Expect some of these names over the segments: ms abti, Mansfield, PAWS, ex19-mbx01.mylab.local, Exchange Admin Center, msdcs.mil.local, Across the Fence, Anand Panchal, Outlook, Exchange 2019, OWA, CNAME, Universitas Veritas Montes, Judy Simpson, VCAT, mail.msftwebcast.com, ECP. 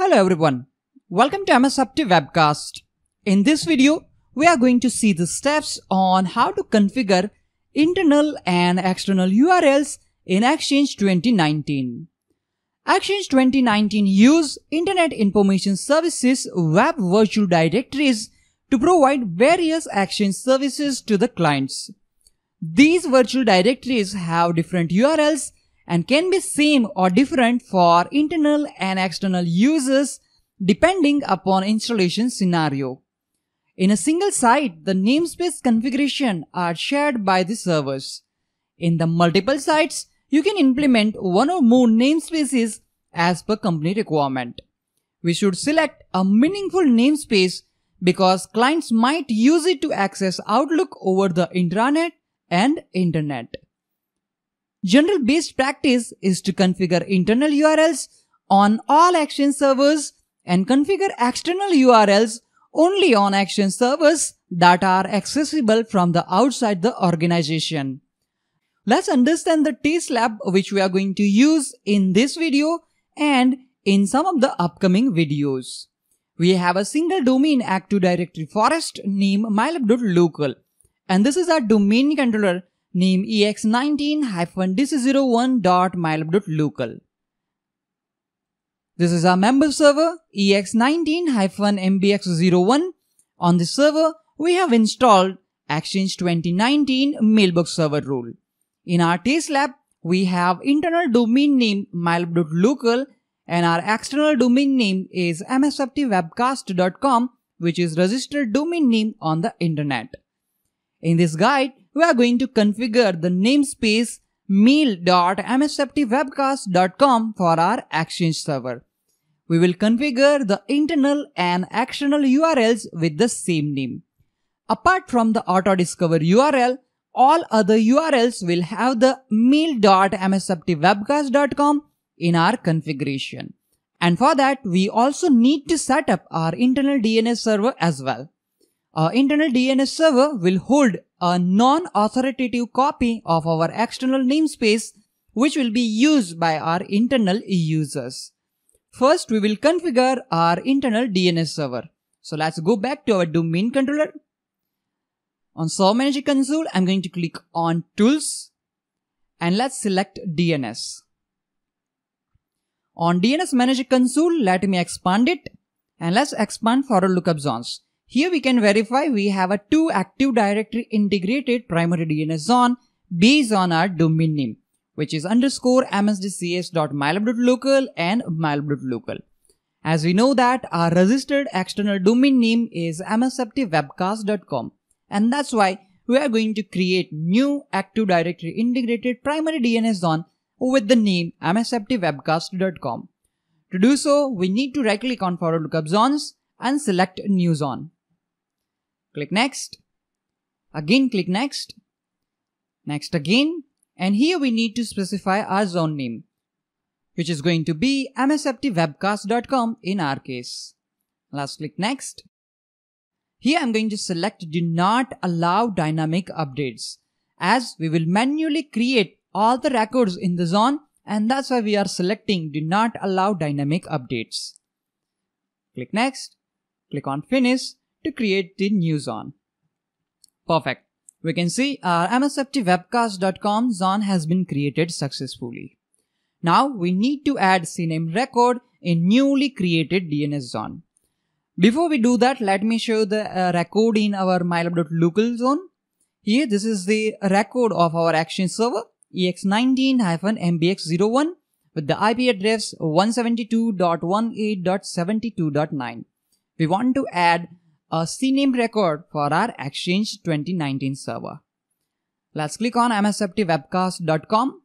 Hello everyone, welcome to ms abti webcast. In this video, we are going to see the steps on how to configure internal and external URLs in Exchange 2019. Exchange 2019 uses Internet Information Services web virtual directories to provide various Exchange services to the clients. These virtual directories have different URLs and can be same or different for internal and external users depending upon installation scenario. In a single site, the namespace configuration are shared by the servers. In the multiple sites, you can implement one or more namespaces as per company requirement. We should select a meaningful namespace because clients might use it to access Outlook over the intranet and internet. General best practice is to configure internal URLs on all Exchange servers and configure external URLs only on Exchange servers that are accessible from the outside the organization. Let's understand the test lab which we are going to use in this video and in some of the upcoming videos. We have a single domain active directory forest named mylab.local, and this is our domain controller name ex19-mbx01.mylab.local. This is our member server ex19-mbx01. On this server, we have installed Exchange 2019 mailbox server role. In our test lab, we have internal domain name mylab.local and our external domain name is msftwebcast.com, which is registered domain name on the internet. In this guide, we are going to configure the namespace mail.msftwebcast.com for our Exchange server. We will configure the internal and external URLs with the same name. Apart from the auto-discover URL, all other URLs will have the mail.msftwebcast.com in our configuration. And for that, we also need to set up our internal DNS server as well. Our internal DNS server will hold a non-authoritative copy of our external namespace, which will be used by our internal users. First, we will configure our internal DNS server. So let's go back to our domain controller. On Server Manager console, I'm going to click on Tools and let's select DNS. On DNS Manager console, let me expand it and let's expand forward lookup zones. Here we can verify we have a two active directory integrated primary DNS zone based on our domain name, which is _msdcs.mil.local and mylab.local. As we know that our registered external domain name is msftwebcast.com, and that's why we are going to create new active directory integrated primary DNS zone with the name msftwebcast.com. To do so, we need to right click on forward lookup zones and select new zone. Click next, again click next, next again, and here we need to specify our zone name, which is going to be msftwebcast.com in our case. Let's click next. Here I'm going to select do not allow dynamic updates, as we will manually create all the records in the zone, and that's why we are selecting do not allow dynamic updates. Click next, click on finish to create the new zone. Perfect. We can see our msftwebcast.com zone has been created successfully. Now we need to add CNAME record in newly created DNS zone. Before we do that, let me show the record in our mylab.local zone. Here this is the record of our Exchange server ex19-mbx01 with the IP address 172.18.72.9. We want to add a CNAME record for our Exchange 2019 server. Let's click on msftwebcast.com,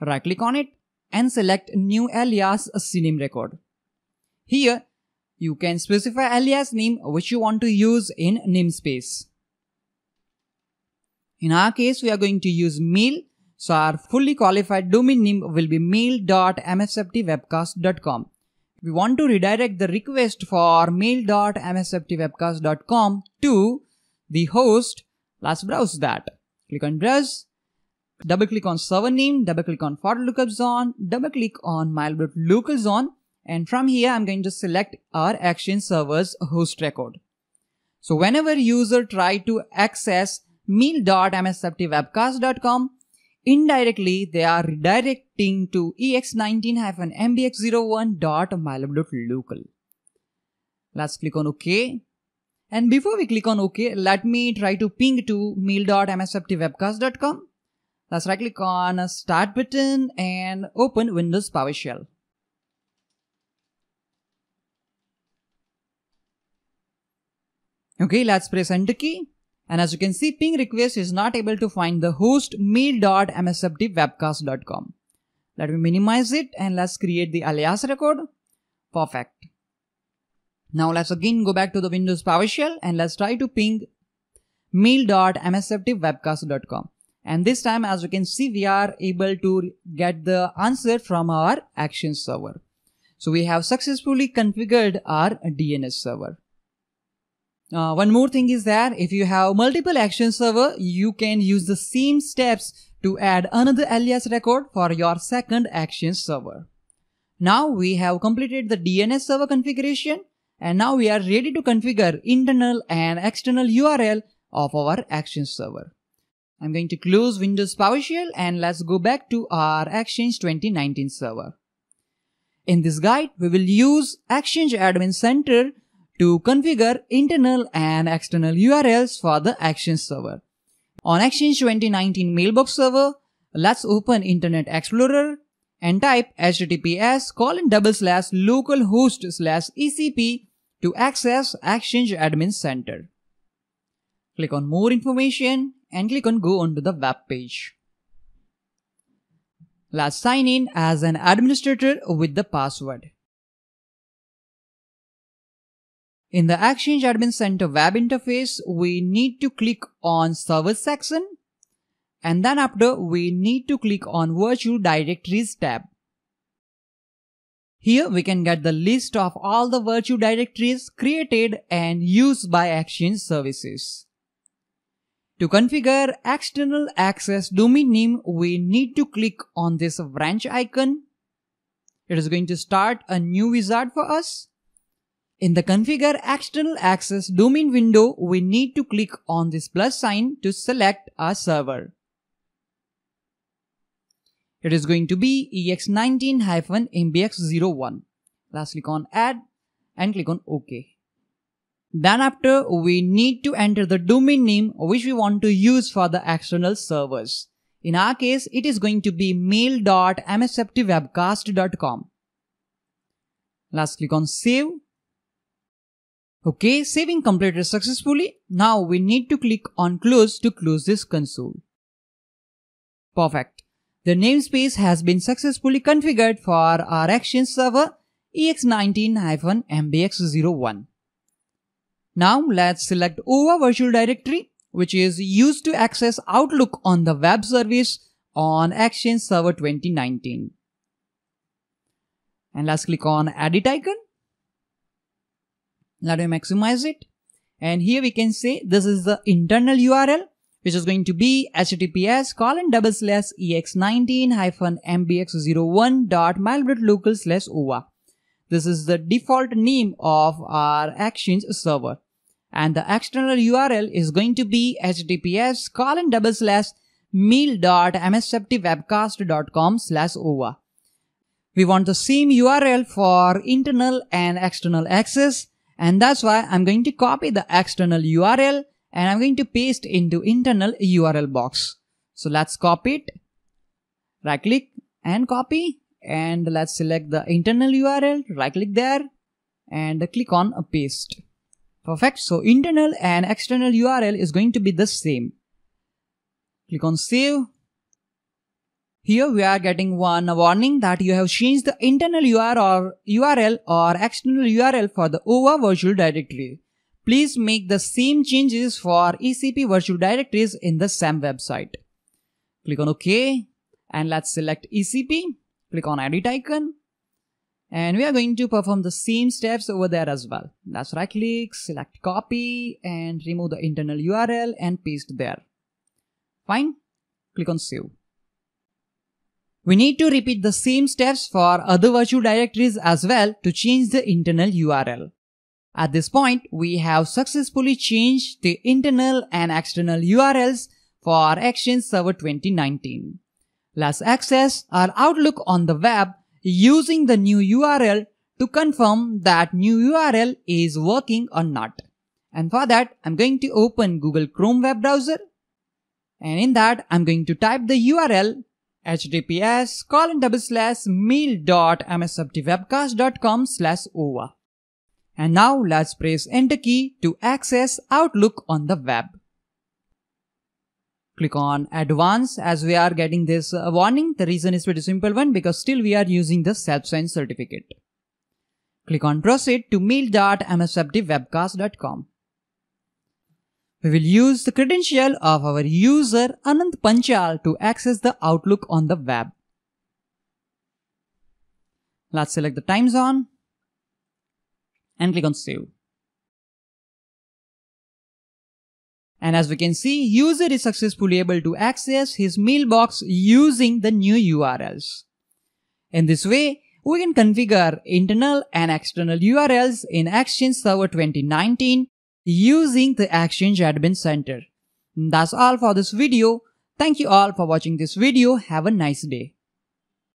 right click on it and select new alias CNAME record. Here you can specify alias name which you want to use in namespace. In our case, we are going to use mail, so our fully qualified domain name will be mail.msftwebcast.com. We want to redirect the request for mail.msftwebcast.com to the host. Let's browse that. Click on browse, double click on server name, double click on forward lookup zone, double click on mylab.local zone, And from here, I'm going to select our Exchange server's host record. So whenever user try to access mail.msftwebcast.com, indirectly they are redirecting to ex19-mbx01.mylab.local. Let's click on OK. And before we click on OK, let me try to ping to mail.msftwebcast.com. Let's right click on Start button and open Windows PowerShell. Okay, let's press enter key, and as you can see, ping request is not able to find the host mail.msftwebcast.com. Let me minimize it and let's create the alias record. Perfect. Now let's again go back to the Windows PowerShell and let's try to ping mail.msftwebcast.com. And this time, as you can see, we are able to get the answer from our Exchange server. So we have successfully configured our DNS server. One more thing is that if you have multiple Exchange server, you can use the same steps to add another alias record for your second Exchange server. Now we have completed the DNS server configuration, and now we are ready to configure internal and external URL of our Exchange server. I'm going to close Windows PowerShell and let's go back to our Exchange 2019 server. In this guide, we will use Exchange Admin Center to configure internal and external URLs for the Exchange server. On Exchange 2019 mailbox server, let's open Internet Explorer and type https://localhost/ecp to access Exchange Admin Center. Click on More Information and click on Go onto the web page. Let's sign in as an administrator with the password. In the Exchange Admin Center web interface, we need to click on Server section, and then after we need to click on Virtual Directories tab. Here we can get the list of all the virtual directories created and used by Exchange services. To configure external access domain name, we need to click on this branch icon. It is going to start a new wizard for us. In the Configure External Access Domain window, we need to click on this plus sign to select our server. It is going to be ex19-mbx01. Let's click on Add and click on OK. Then after, we need to enter the domain name which we want to use for the external servers. In our case, it is going to be mail.msftwebcast.com. Let's click on Save. Okay, saving completed successfully. Now we need to click on Close to close this console. Perfect. The namespace has been successfully configured for our Exchange server ex19-mbx01. Now let's select OWA virtual directory, which is used to access Outlook on the web service on Exchange server 2019. And let's click on Edit icon. Let me maximize it, and here we can say this is the internal URL, which is going to be https://ex19-mbx01.mylab.local/owa. This is the default name of our Exchange server, and the external URL is going to be https://mail.msftwebcast.com/owa. We want the same URL for internal and external access. And that's why I'm going to copy the external URL and I'm going to paste into internal URL box. So let's copy it. Right click and copy, and let's select the internal URL. Right click there and click on paste. Perfect. So internal and external URL is going to be the same. Click on Save. Here we are getting one warning that you have changed the internal URL or external URL for the OWA virtual directory. Please make the same changes for ECP virtual directories in the same website. Click on OK and let's select ECP. Click on Edit icon, and we are going to perform the same steps over there as well. Let's right click, select copy and remove the internal URL and paste there. Fine. Click on Save. We need to repeat the same steps for other virtual directories as well to change the internal URL. At this point, we have successfully changed the internal and external URLs for Exchange Server 2019. Let's access our Outlook on the web using the new URL to confirm that new URL is working or not. And for that, I'm going to open Google Chrome web browser. And in that, I'm going to type the URL https://mail.msftwebcast.com/owa. And now let's press Enter key to access Outlook on the web. Click on Advanced as we are getting this warning. The reason is pretty simple one because still we are using the self-signed certificate. Click on Proceed to mail.msftwebcast.com. We will use the credential of our user Anand Panchal to access the Outlook on the web. Let's select the time zone and click on Save. And as we can see, user is successfully able to access his mailbox using the new URLs. In this way, we can configure internal and external URLs in Exchange Server 2019 using the Exchange Admin Center. That's all for this video. Thank you all for watching this video. Have a nice day.